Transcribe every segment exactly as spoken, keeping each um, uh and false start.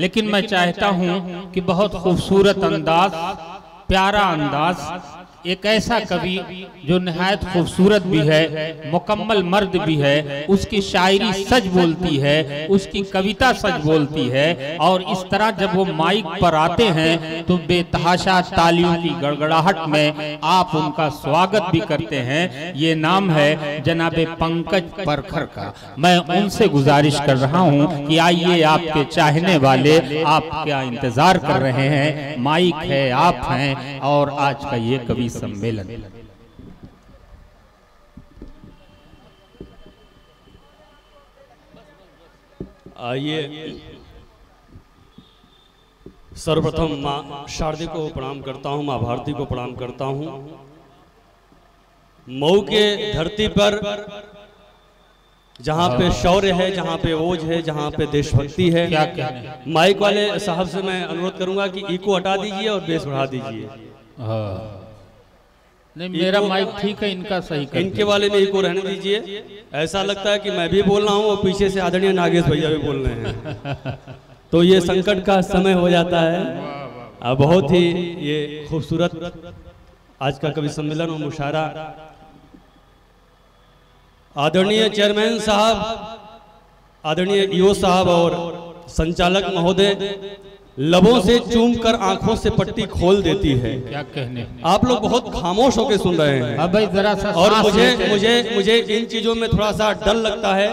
लेकिन मैं चाहता हूं कि बहुत खूबसूरत अंदाज, प्यारा अंदाज, एक ऐसा कवि जो नहायत खूबसूरत भी है, मुकम्मल मर्द भी है, उसकी शायरी सच बोलती है, उसकी कविता सच बोलती है, और इस तरह जब वो माइक पर आते हैं तो बेतहाशा तालियों की गड़गड़ाहट में आप उनका स्वागत भी करते हैं। ये नाम है जनाबे पंकज प्रखर का। मैं उनसे गुजारिश कर रहा हूँ कि आइए, आपके चाहने वाले आप क्या इंतजार कर रहे हैं, माइक है, आप हैं, और आज का ये कवि सम्मेलन। आइए, सर्वप्रथम मां शारदा को प्रणाम करता हूं, मां भारती को प्रणाम करता हूं। मऊ के धरती पर जहां पे शौर्य है, जहां पे ओज है, जहां पे देशभक्ति है। क्या क्या माइक वाले साहब से मैं अनुरोध करूंगा कि इको हटा दीजिए और बेस बढ़ा दीजिए। नहीं, मेरा माइक ठीक है, इनका सही कर, इनके वाले में इको रहने दीजिए। ऐसा लगता है कि मैं भी बोल रहा हूँ और पीछे से आदरणीय नागेश भैया भी बोल रहे हैं, तो ये संकट का समय हो जाता है। बहुत ही ये खूबसूरत आज का कवि सम्मेलन और मुशायरा। आदरणीय चेयरमैन साहब, आदरणीय ईओ साहब और संचालक महोदय, लबों से चूमकर आंखों से पट्टी खोल देती है। क्या कहने, आप लोग बहुत खामोश होकर सुन रहे हैं। अब भाई जरा सा, और मुझे मुझे मुझे इन चीजों में थोड़ा सा डर लगता है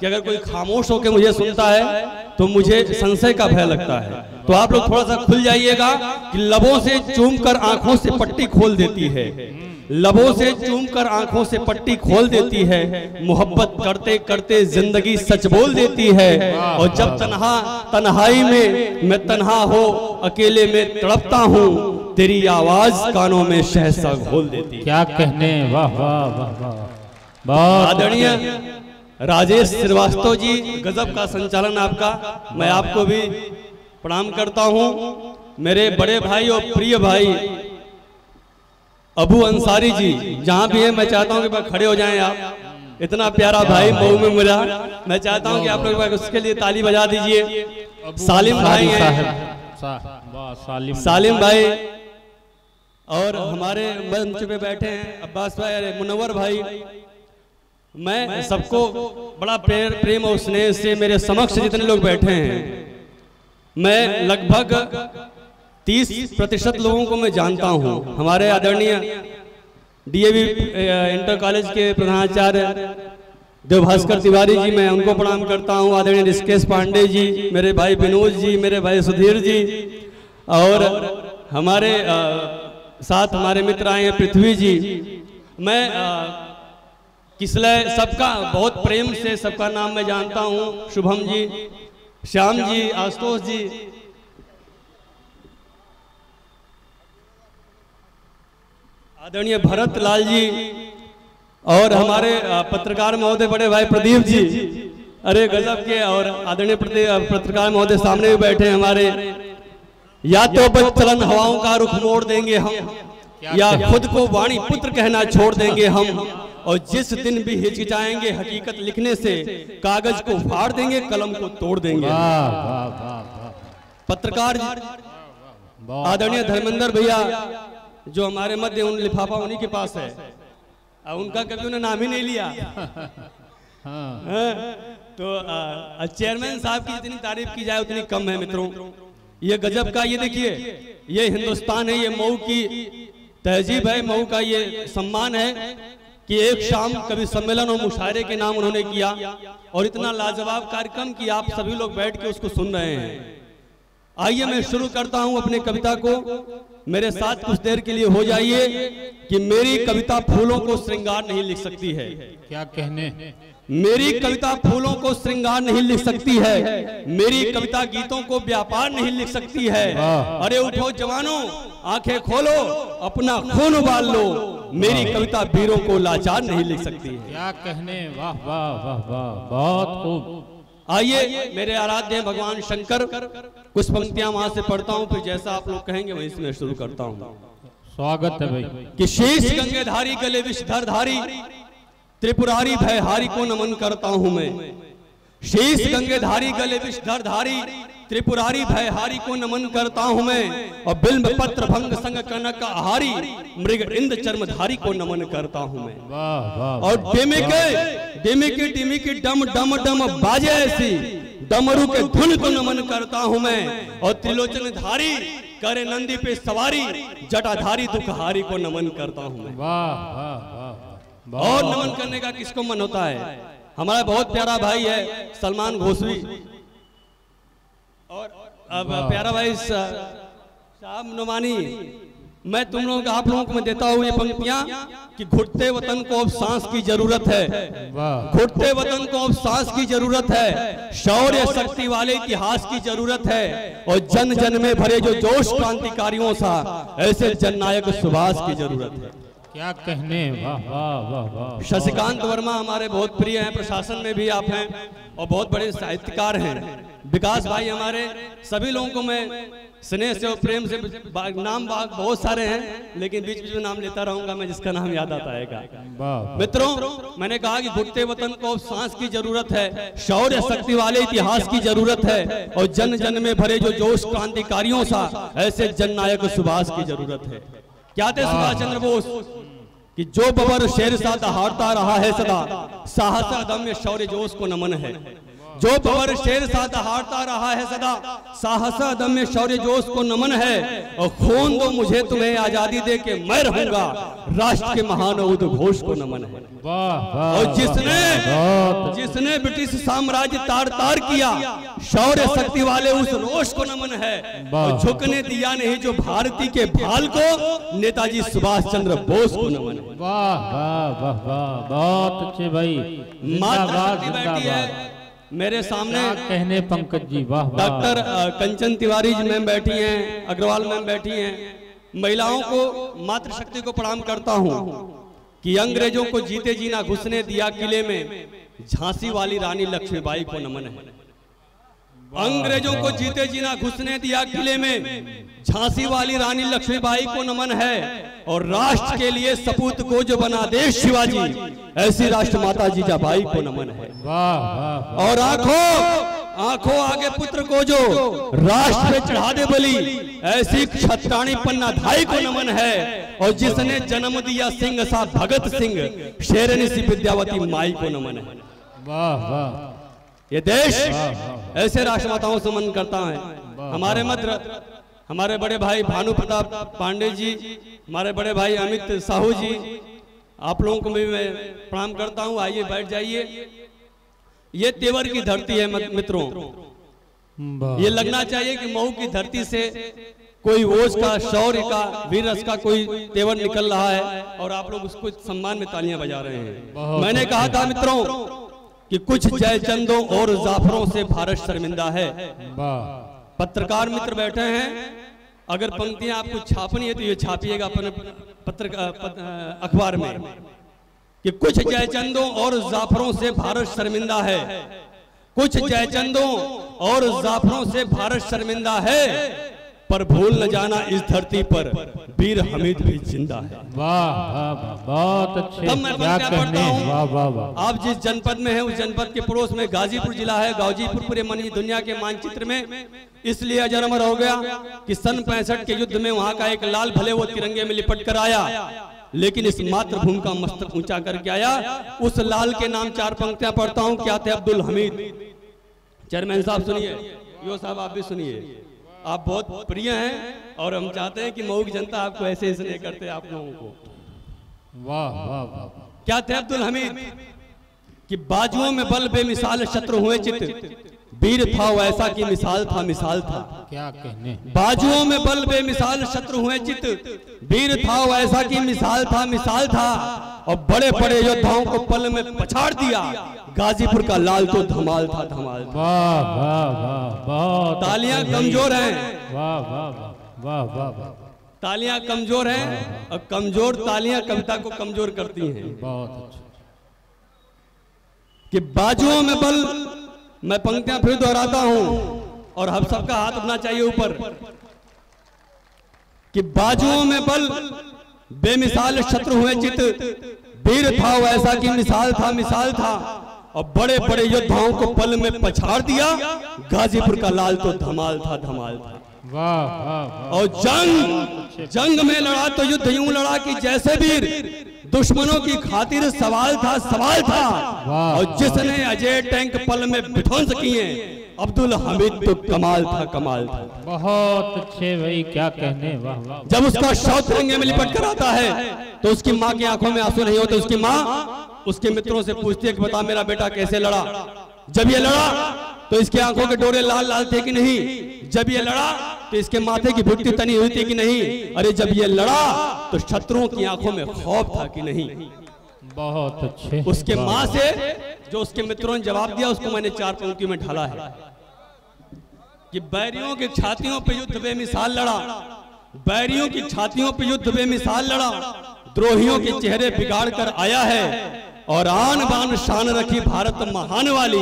कि अगर कोई खामोश होकर मुझे सुनता है तो मुझे संशय का भय लगता है। तो आप लोग थोड़ा सा खुल जाइएगा कि लबों से चूमकर आंखों से पट्टी खोल देती है, लबों से चूमकर आंखों से पट्टी खोल देती है, मोहब्बत करते करते जिंदगी सच बोल देती है। और जब तन्हा तन्हाई में मैं तन्हा हो, अकेले में तड़पता हूँ, तेरी आवाज कानों में शहसा घोल देती है। क्या कहने, वाह वाह वाह। आदरणीय राजेश श्रीवास्तव जी, गजब का संचालन आपका। मैं आपको भी प्रणाम करता हूँ। मेरे बड़े भाई और प्रिय भाई अबू अंसारी जी, जहाँ भी है मैं चाहता हूँ कि खड़े हो जाएं आप। इतना प्यारा भाई मऊ में मिला, मैं चाहता हूँ कि आप लोग उसके लिए ताली बजा दीजिए। सालिम भाई हैं, सालिम भाई, और हमारे मंच पे बैठे हैं अब्बास भाई, अरे मुनव्वर भाई। मैं सबको बड़ा प्रेम और स्नेह से, मेरे समक्ष जितने लोग बैठे हैं, मैं लगभग तीस प्रतिशत लोगों को मैं जानता हूँ। हमारे आदरणीय डीएवी इंटर कॉलेज के प्रधानाचार्य देवभास्कर तिवारी जी, मैं उनको प्रणाम करता हूँ। आदरणीय ऋषिकेश पांडे जी, मेरे भाई विनोद जी, मेरे भाई सुधीर जी, और हमारे आ, साथ हमारे मित्र आए हैं पृथ्वी जी। मैं किसलय, सबका बहुत प्रेम से सबका नाम मैं जानता हूँ। शुभम जी, श्याम जी, आशुतोष जी, आदरणीय भरत लाल जी, और हमारे पत्रकार महोदय बड़े भाई प्रदीप जी, अरे गजब के। और आदरणीय पत्रकार महोदय सामने भी बैठे हमारे। या तो बचलन हवाओं का रुख मोड़ देंगे हम, या खुद को वाणी पुत्र कहना छोड़ देंगे हम, और जिस दिन भी हिचकिचाएंगे हकीकत लिखने से, कागज को फाड़ देंगे, कलम को तोड़ देंगे। पत्रकार आदरणीय धर्मेंद्र भैया जो हमारे मध्य, उन लिफाफा उन्हीं के पास है, उनका कभी उन्हें नाम ही नहीं लिया। तो चेयरमैन साहब की जितनी तारीफ की जाए उतनी कम है मित्रों। ये गजब का, ये देखिए, ये हिंदुस्तान है, ये मऊ की तहजीब है, मऊ का ये सम्मान है कि एक शाम कवि सम्मेलन और मुशायरे के नाम उन्होंने किया, और इतना लाजवाब कार्यक्रम कि आप सभी लोग बैठ के उसको सुन रहे हैं। आइए, मैं शुरू करता हूं अपनी कविता को। मेरे साथ कुछ देर के लिए हो जाइए कि मेरी कविता फूलों को श्रृंगार नहीं लिख सकती है। क्या कहने, मेरी कविता फूलों को श्रृंगार नहीं लिख सकती है, मेरी कविता गीतों को व्यापार नहीं लिख सकती है। अरे उठो जवानों, आंखें खोलो, अपना खून उबाल लो, मेरी कविता वीरों को लाचार नहीं लिख सकती है। क्या कहने, वाह वाह वाह वाह, बहुत खूब। आइए, मेरे आराध्य भगवान शंकर, कुछ पंक्तियां वहां से पढ़ता हूँ, फिर जैसा आप लोग कहेंगे वहीं से मैं शुरू करता हूँ। स्वागत है भाई। कि शीश गंगेधारी, गले विषधरधारी, त्रिपुरारी भयहारी को नमन करता हूँ मैं। शीश गंगेधारी, गले विषधरधारी, त्रिपुरारी भयहारी को नमन करता हूँ मैं, और बिल्म पत्र भंग संग कनक आहारी मृग इंद चर्मधारी को नमन करता हूँ मैं। और डेमे के डेमे के डेमे के डम डम डम बाजे ऐसी डमरू के धुन को नमन करता हूँ मैं। और त्रिलोचन धारी करे नंदी पे सवारी जटाधारी दुखहारी को नमन करता हूँ। और नमन करने का किसको मन होता है? हमारा बहुत प्यारा भाई है सलमान घोषवी, और अब प्यारा भाई साहब नुमानी, मैं तुम लोगों का आप लोगों को मैं देता हूँ ये पंक्तियाँ कि घुटते वतन को अब सांस की जरूरत है, घुटते वतन को अब सांस की जरूरत है, शौर्य शक्ति वाले इतिहास की जरूरत है, और जन जन में भरे जो जोश क्रांतिकारियों सा ऐसे जननायक सुभाष की जरूरत है। क्या कहने, वाह वाह वाह वाह। शशिकांत वर्मा हमारे बहुत प्रिय हैं, प्रशासन में भी आप हैं और बहुत बड़े साहित्यकार हैं। विकास भाई हमारे, सभी लोगों को मैं स्नेह से और प्रेम से नाम बाग बहुत सारे हैं, लेकिन बीच बीच में नाम लेता रहूंगा मैं जिसका नाम याद आता है। मित्रों, मैंने कहा कि घुटते वतन को सांस की जरूरत है, शौर्य शक्ति वाले इतिहास की जरूरत है, और जन जन में भरे जो जोश क्रांतिकारियों सा ऐसे जननायक सुभाष की जरूरत है। क्या थे सुभाष चंद्र बोस कि जो बबर शेर सा दहाड़ता रहा है सदा, साहस अदम्य शौर्य जोश को नमन है। जो बबर शेर सा दहाड़ता रहा है सदा, साहस अदम्य शौर्य जोश को नमन है। और खून दो मुझे तुम्हें आजादी दे के मैं रहूंगा, राष्ट्र के महान उद्घोष को नमन है। और जिसने जिसने ब्रिटिश साम्राज्य तार तार किया, शौर्य शक्ति वाले उस रोष को नमन है। और झुकने दिया नहीं जो भारती के भाल को, नेताजी सुभाष चंद्र बोस को नमन है। वाह वाह वाह, बहुत अच्छे भाई। माता बैठी है मेरे सामने, कहने पंकज जी, वाह वाह। डॉक्टर कंचन तिवारी जी मैम बैठी हैं, अग्रवाल मैम बैठी हैं। महिलाओं को, मातृशक्ति को प्रणाम करता हूँ कि अंग्रेजों को जीते जीना घुसने दिया किले में, झांसी वाली रानी लक्ष्मीबाई को नमन है। अंग्रेजों को जीते जीना घुसने दिया किले में, झांसी वाली रानी लक्ष्मीबाई को नमन है। और राष्ट्र के लिए सपूत को जो बना देश शिवाजी, ऐसी राष्ट्र माता जीजाबाई को नमन है। और आंखों आंखों आगे पुत्र को जो राष्ट्र पे चढ़ा दे बली, ऐसी क्षत्राणी पन्नाधाय को नमन है। और जिसने जन्म दिया सिंह सा भगत सिंह, शेरनी सी विद्यावती माई को नमन है। वाह वाह, ये देश ऐसे राष्ट्र माताओं से मन करता है। हमारे मध्य हमारे बड़े भाई भानु प्रताप पांडे जी, हमारे बड़े भाई अमित साहू जी, आप लोगों को भी मैं प्रणाम करता हूं। आइए बैठ जाइए। ये तेवर की धरती है मित्रों, ये लगना चाहिए कि मऊ की धरती से कोई ओज का, शौर्य का, वीर रस का कोई तेवर निकल रहा है, और आप लोग उसको सम्मान में तालियां बजा रहे हैं। मैंने कहा था मित्रों कि कुछ जयचंदों और जाफरों से भारत शर्मिंदा है। पत्रकार मित्र बैठे हैं, अगर पंक्तियां आपको छापनी है तो ये छापिएगा अपने पत्र अखबार में कि कुछ जयचंदों और जाफरों से भारत शर्मिंदा है, कुछ जयचंदों और जाफरों से भारत शर्मिंदा है, पर भूल न जाना इस धरती पर वीर हमीद भी जिंदा है। वाह बहुत अच्छे। तब मैं क्या पढ़ता हूँ, आप जिस जनपद में हैं उस जनपद के पड़ोस में गाजीपुर जिला है। गाजीपुर पूरे मनी दुनिया के मानचित्र में इसलिए अजरमर हो गया कि सन पैंसठ के युद्ध में वहाँ का एक लाल भले वो तिरंगे में लिपट कर आया, लेकिन इस मातृभूमि का मस्तक ऊंचा करके आया। उस लाल के नाम चार पंक्तियां पढ़ता हूँ। क्या थे अब्दुल हमीद। चेयरमैन साहब सुनिए, यो साहब आप भी सुनिए, आप बहुत प्रिय हैं और हम चाहते हैं कि मऊ की जनता आपको ऐसे इसलिए करते आप लोगों को। वाह वाह वाह। क्या थे अब्दुल हमीद कि बाजुओं में बल बेमिसाल शत्रु हुए चित, वीर था वैसा कि मिसाल था मिसाल था। क्या कहने, बाजुओं में बल बेमिसाल शत्रु हुए चित, वीर था वैसा कि मिसाल था मिसाल था। और बड़े बड़े योद्धाओं को पल में पछाड़ दिया, गाजीपुर का लाल तो धमाल था धमाल। वाह वाह वाह। तालियां कमजोर हैं, वाह वाह वाह वाह वाह। तालियां कमजोर हैं और कमजोर तालियां कविता को कमजोर करती हैं। बहुत अच्छा। कि बाजुओं में बल, मैं पंक्तियां फिर दोहराता हूं और हम सबका हाथ उठना चाहिए ऊपर कि बाजुओं में बल बेमिसाल शत्रु हुए चित, वीर था वैसा कि मिसाल था मिसाल था। और बड़े बड़े योद्धाओं को पल में पछाड़ दिया। गाजीपुर का लाल तो धमाल था, धमाल था। वाह! और जंग जंग में लड़ा तो युद्ध यूं लड़ा कि जैसे वीर, दुश्मनों की खातिर सवाल था, सवाल था। और जिसने अजय टैंक पल में विध्वंस किए, अब्दुल हमीद तो कमाल था, कमाल था। बहुत अच्छे भाई, क्या कहने, वाह वाह। जब उसका शव तिरंगे में लिपट कर आता है तो उसकी माँ की आंखों में आंसू नहीं होते। उसकी माँ उसके मित्रों से पूछती है कि बता मेरा बेटा कैसे लड़ा। जब ये लड़ा तो इसकी आंखों के डोरे लाल लाल थे कि नहीं, जब ये लड़ा तो इसके माथे की भुट्टी तनी हुई थी कि नहीं, अरे जब ये लड़ा तो शत्रुओं की आंखों में खौफ था कि नहीं। बहुत अच्छे। उसके माँ से जो उसके मित्रों ने जवाब दिया उसको मैंने चार पंक्तियों में ढाला है कि बैरियों की छातियों पे युद्ध बेमिसाल लड़ा, बैरियों की छातियों पे युद्ध बेमिसाल लड़ा, द्रोहियों के चेहरे बिगाड़ कर आया है, और आन बान शान रखी भारत महान वाली,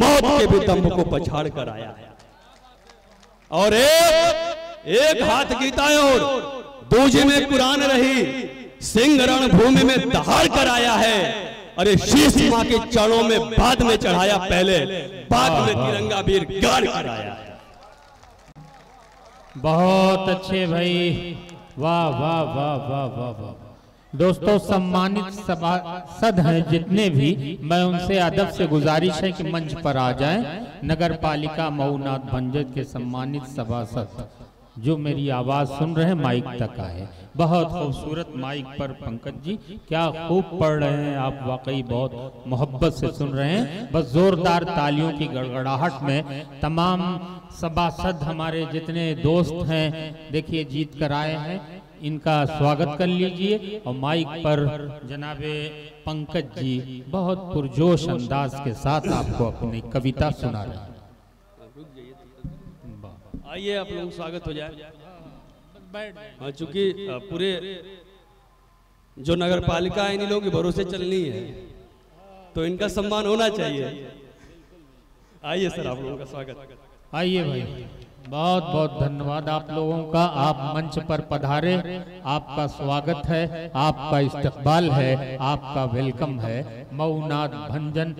मौत के भी दम्भ को पछाड़ कर आया है। और एक एक हाथ गीता और दूजे में कुरान रही, सिंह रणभूमि में दहाड़ कर आया है, अरे शीश माँ के चरणों में बाद में चढ़ाया, पहले बाद में तिरंगा वीर गाड़ कर आया है। बहुत अच्छे भाई, वाह वाह वाह वाह वाह वाह। दोस्तों, सम्मानित सभासद हैं जितने भी, मैं उनसे अदब से गुजारिश है कि मंच पर आ जाएं। नगर पालिका मऊनाथ भंजन के सम्मानित सभासद जो मेरी आवाज सुन रहे हैं माइक तक आए। बहुत खूबसूरत माइक पर पंकज जी क्या खूब पढ़ रहे हैं आप, वाकई बहुत मोहब्बत से सुन रहे हैं। बस जोरदार तालियों की गड़गड़ाहट में तमाम सभासद हमारे जितने दोस्त हैं देखिए जीत कर आए हैं, इनका स्वागत कर लीजिए। और माइक पर जनाबे पंकज जी बहुत पुरजोश अंदाज के साथ आपको अपनी कविता सुना रहे हैं। आइए आप लोग स्वागत हो जाए। हाँ, चूंकि पूरे जो नगर पालिका है इन्हीं लोगों के भरोसे चलनी है तो इनका सम्मान होना चाहिए। आइए सर, आप लोगों का स्वागत। आइए भाई, बहुत बहुत धन्यवाद आप लोगों का। आप मंच पर पधारे, आपका स्वागत है, आपका इस्तकबाल है, आपका वेलकम है। मऊनाथ भंजन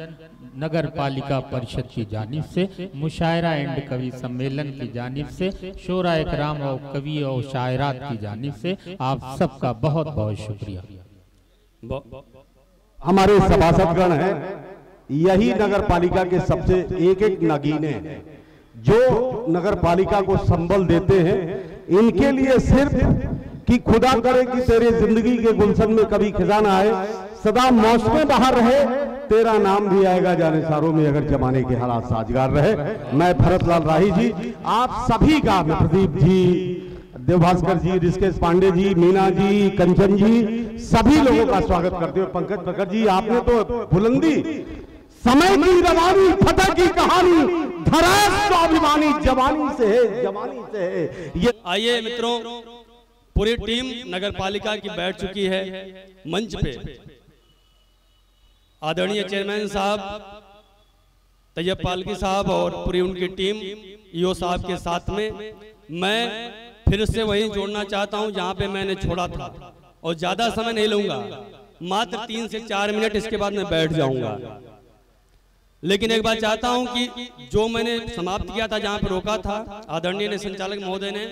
नगर पालिका परिषद की जानिब से मुशायरा एंड कवि सम्मेलन की जानिब से, शोरा इकराम और कवि और शायरात की जानिब से आप सबका बहुत बहुत शुक्रिया। हमारे सभासदगण हैं, यही नगर पालिका के सबसे एक एक नगीने हैं जो नगर पालिका को संबल देते हैं। इनके लिए सिर्फ कि खुदा करे कि तेरे जिंदगी के गुलशन में कभी खजाना आए, सदा मौसम बाहर रहे, तेरा नाम भी आएगा जाने सारों में अगर जमाने के हालात साजगार रहे। मैं भरतलाल राही जी, आप सभी का, प्रदीप जी, देवभास्कर जी, ऋषिकेश पांडे जी, मीना जी, कंचन जी, सभी लोगों का स्वागत करते हुए पंकज प्रखर जी, आपने तो बुलंदी समय की रवानी, फतह की कहानी, धरास स्वाभिमानी जवानी से है, जवानी से है ये। आइए मित्रों, पूरी टीम नगर पालिका की बैठ चुकी है मंच पे। आदरणीय चेयरमैन साहब, तैयब पालकी साहब और पूरी उनकी टीम, ईओ साहब के साथ में मैं फिर से वही जोड़ना चाहता हूं जहां पे मैंने छोड़ा था, और ज्यादा समय नहीं लूंगा, मात्र तीन से चार मिनट, इसके बाद मैं बैठ जाऊंगा। लेकिन एक बात चाहता हूं कि जो मैंने समाप्त किया था, जहां पे रोका था आदरणीय ने, संचालक महोदय ने,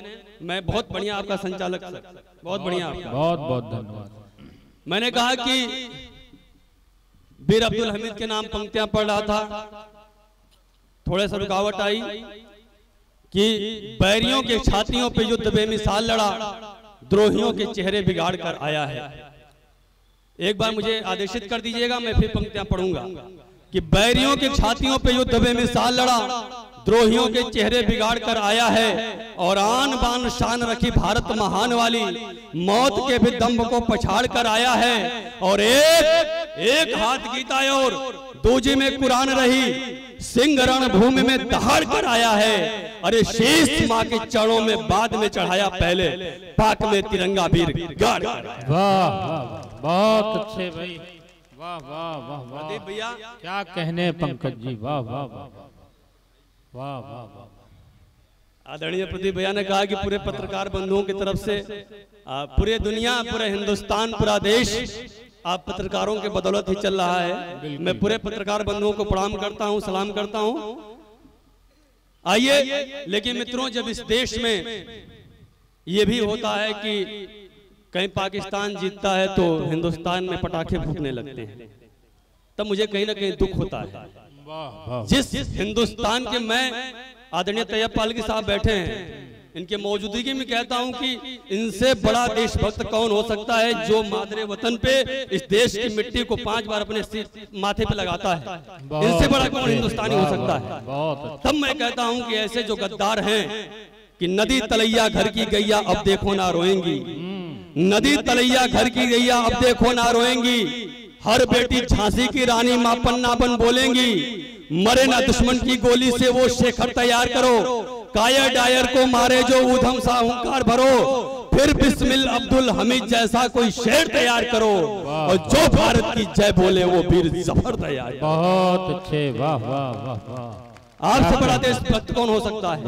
मैं बहुत बढ़िया आपका संचालक, बहुत बढ़िया, बहुत बहुत धन्यवाद। मैंने कहा कि वीर अब्दुल हमीद के नाम पंक्तियां पढ़ रहा था, थोड़े सा रुकावट आई कि बैरियों के छातियों पे युद्ध बेमिसाल लड़ा, द्रोहियों के चेहरे बिगाड़ कर आया है। एक बार मुझे आदेशित कर दीजिएगा, मैं फिर पंक्तियां पढ़ूंगा कि बैरियों के छातियों पे युद्ध बेमिसाल लड़ा, द्रोहियों के चेहरे बिगाड़ कर आया है, और आन बान शान रखी भारत महान वाली, मौत के भी दम्भ को पछाड़ कर आया है। और एक एक हाथ गीता और दूजे में कुरान रही, सिंह रणभूमि में दहाड़ कर आया है, अरे शीश माँ के चरणों में बाद में चढ़ाया, पहले पाक में तिरंगा वीर गाड़। वाह, बहुत अच्छे भाई, वाह वाह वाह वाह भैया, क्या कहने पंकज जी, वाह वाह वाह वाह वाह वाह। आदरणीय प्रदीप भैया ने कहा कि पूरे पत्रकार बंधुओं की तरफ से, पूरे दुनिया, पूरे हिंदुस्तान, पूरा देश आप पत्रकारों के बदौलत ही चल रहा है। मैं पूरे पत्रकार बंधुओं को प्रणाम करता हूं, सलाम करता हूं। आइए, लेकिन मित्रों, जब इस देश में ये भी होता है कि कहीं पाकिस्तान जीतता है तो हिंदुस्तान में पटाखे फूटने लगते हैं, तब मुझे कहीं ना कहीं दुख होता है। जिस हिंदुस्तान के मैं आदरणीय तैयब पालकी साहब बैठे हैं, इनके मौजूदगी में कहता हूं कि इनसे बड़ा देशभक्त कौन हो सकता है, जो मादरे वतन पे इस देश की मिट्टी को पांच बार अपने माथे पे लगाता है, इनसे बड़ा कौन हिंदुस्तानी हो सकता है। तब मैं कहता हूं कि ऐसे जो गद्दार हैं कि नदी तलैया घर की गैया अब देखो ना रोएंगी, नदी तलैया घर की गैया अब देखो ना रोएंगी, हर बेटी झांसी की रानी माँ पन्नाबन बोलेंगी, मरे ना दुश्मन की गोली से वो शेखर तैयार करो, कायर डायर को मारे जो ऊधम सा हुंकार भरो, फिर बिस्मिल अब्दुल हमीद जैसा कोई शेर तैयार करो, और जो भारत की जय बोले वो वीर जफर तैयार। बहुत अच्छे, वाह वाह वाह। आपसे बड़ा देशभक्त कौन हो सकता है।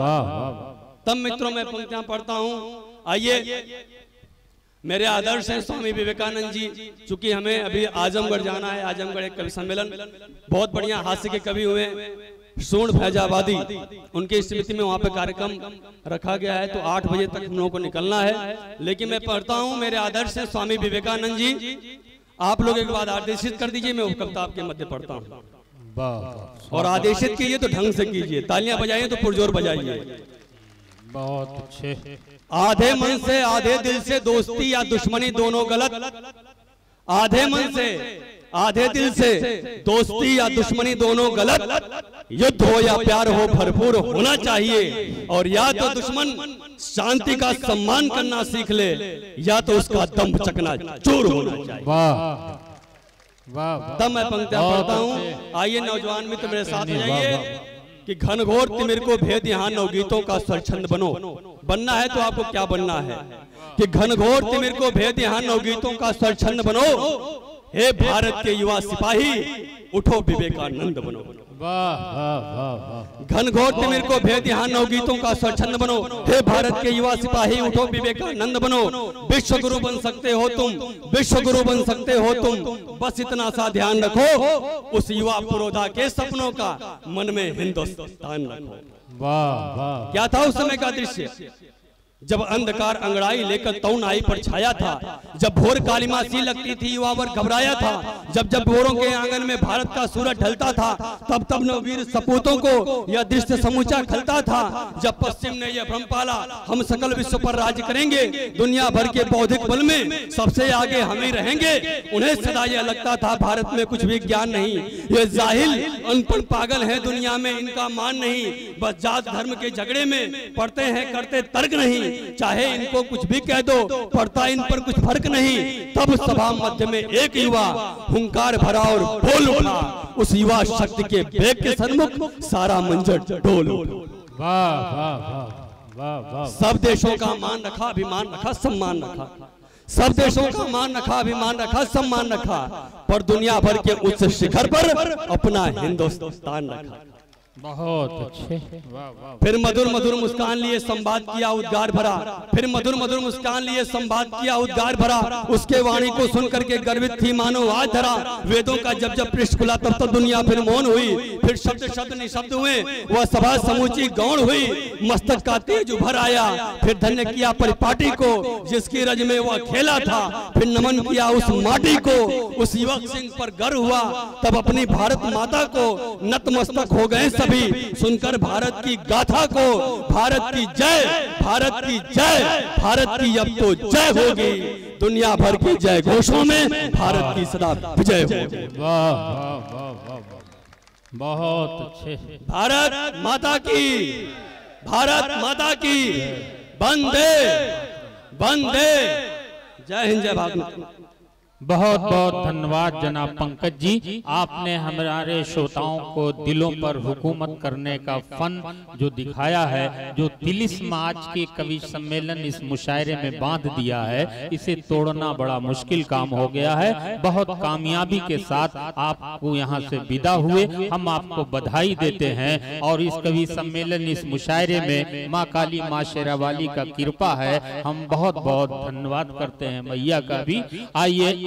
तब मित्रों मैं पंक्तियां पढ़ता हूँ। आइए, मेरे आदर्श हैं स्वामी विवेकानंद जी। चूंकि हमें अभी आजमगढ़ जाना है, आजमगढ़ एक कवि सम्मेलन, बहुत बढ़िया हास्य के कवि हुए शूर्ण फैजाबादी, उनकी स्मृति में वहाँ पे कार्यक्रम रखा गया है, तो आठ बजे तक हम लोगों को निकलना है। लेकिन मैं पढ़ता हूँ, मेरे आदर्श हैं स्वामी विवेकानंद जी। आप लोग एक बार आदेशित कर दीजिए, मैं वो कविता आपके मध्य पढ़ता हूँ, और आदेशित कीजिए तो ढंग से कीजिए, तालियां बजाइए तो पुरजोर बजाइए। बहुत अच्छे। आधे मन से आधे दिल से दोस्ती या दुश्मनी दोनों गलत, आधे मन से आधे दिल से दोस्ती या दुश्मनी दोनों गलत, युद्ध हो या प्यार हो भरपूर होना चाहिए, और या तो दुश्मन शांति का सम्मान करना सीख ले या तो उसका दंभ चकनाचूर होना चाहिए। वाह। तब मैं पंक्तियां पढ़ता हूँ। आइए नौजवान मित्र मेरे साथ हो जाइए कि घनघोर तिमिर को भेद यहाँ नवगीतों का स्वरछंद बनो। बनना है तो आपको क्या बनना है कि घनघोर तिमिर को भेद यहाँ नवगीतों का स्वरछंद बनो, हे भारत के युवा सिपाही उठो विवेकानंद बनो। घनघोर तिमिर को भेद यहाँ नवगीतों का स्वरछंद बनो, हे भारत के युवा सिपाही उठो विवेकानंद बनो। विश्व गुरु बन सकते हो तुम, विश्व गुरु बन सकते हो तुम, बस इतना सा ध्यान रखो उस युवा पुरोधा के सपनों का मन में हिंदुस्तान रखो। वाह। क्या था उस समय का दृश्य, जब अंधकार अंगड़ाई लेकर तौनाई पर छाया था, जब भोर कालिमा सी लगती थी युवा वर्ग घबराया था, जब जब भोरों के आंगन में भारत का सूरज ढलता था, तब तब नवीर सपूतों को यह दृश्य समूचा खलता था। जब पश्चिम ने यह भ्रम पाला हम सकल विश्व पर राज करेंगे, दुनिया भर के बौद्धिक बल में सबसे आगे हम ही रहेंगे, उन्हें सदा यह लगता था भारत में कुछ भी ज्ञान नहीं, ये जाहिल अनपढ़ पागल है दुनिया में इनका मान नहीं, बस जात धर्म के झगड़े में पढ़ते हैं करते तर्क नहीं, चाहे इनको कुछ भी कह दो पड़ता इन पर कुछ फर्क नहीं। तब सभा मध्य में एक युवा हुंकार भरा और बोल उठा, उस युवा शक्ति के वेग के सन्मुख सारा मंजर डोल उठा। सब देशों का मान रखा अभिमान रखा सम्मान रखा, सब देशों का मान रखा अभिमान रखा सम्मान रखा, पर दुनिया भर के उच्च शिखर पर अपना हिंदुस्तान रखा। बहुत अच्छे। फिर मधुर मधुर मुस्कान लिए संवाद किया उद्गार भरा, फिर मधुर मधुर मुस्कान लिए संवाद किया उद्गार भरा, उसके वाणी को सुन करके गर्वित थी मानो आज धरा, वेदों का जब जब पृष्ठ खुला तब तब दुनिया फिर मौन हुई, फिर शब्द शब्द निशब्द हुए वह सभा समूची गौण हुई, मस्तक का तेज उभर आया फिर धन्य किया परिपाटी को जिसकी रज में वह खेला था, फिर नमन किया उस माटी को उस युवक सिंह पर गर्व हुआ, तब अपनी भारत माता को नतमस्तक हो गए सभी सुनकर भारत की गाथा को, भारत की जय भारत की जय भारत की अब तो जय होगी, दुनिया भर की जय घोषों में भारत की सदा विजय होगी। बहुत अच्छे। भारत माता की, भारत माता की वंदे वंदे। जय हिंद, जय भारत। बहुत बहुत धन्यवाद जनाब पंकज जी, आपने हमारे श्रोताओं को दिलों पर हुकूमत करने का फन जो दिखाया है, जो दिली समाज के कवि सम्मेलन इस मुशायरे में बांध दिया है, इसे तोड़ना बड़ा मुश्किल काम हो गया है। बहुत कामयाबी के साथ आपको यहाँ से विदा हुए, हम आपको बधाई देते हैं, और इस कवि सम्मेलन इस मुशायरे में माँ काली माँ शेरावाली का कृपा है, हम बहुत बहुत धन्यवाद करते हैं मैया का भी। आइए,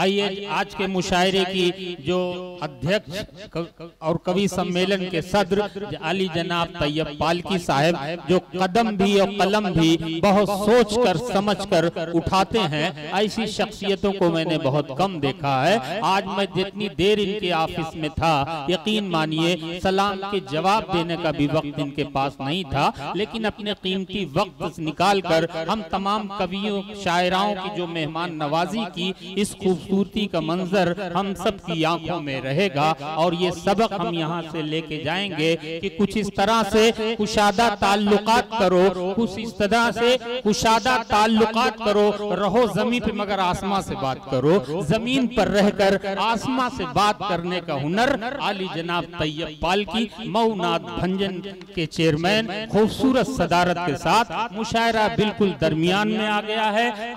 आइए आज के मुशायरे की जो अध्यक्ष और कवि सम्मेलन के सदर आली जनाब तैयब पालकी साहब जो कदम भी और कलम भी बहुत सोचकर समझकर उठाते हैं, ऐसी शख्सियतों को मैंने बहुत कम देखा है। आज मैं जितनी देर इनके ऑफिस में था, यकीन मानिए सलाम के जवाब देने का भी वक्त इनके पास नहीं था, लेकिन अपने कीमती वक्त निकालकर हम तमाम कवियों शायराओं की जो मेहमान नवाजी की, इस खूबसूरती का मंजर हम सब की आंखों में रहेगा और ये सबक हम यहाँ से लेके जाएंगे कि कुछ इस तरह से कुशादा ताल्लुकात करो, कुछ इस तरह से कुशादा ताल्लुकात करो, रहो जमीन पे मगर आसमां से बात करो। जमीन पर रहकर आसमां से बात करने का हुनर आली जनाब तैयब पालकी मऊनाथ भंजन के चेयरमैन खूबसूरत सदारत के साथ मुशायरा बिल्कुल दरमियान में आ गया है।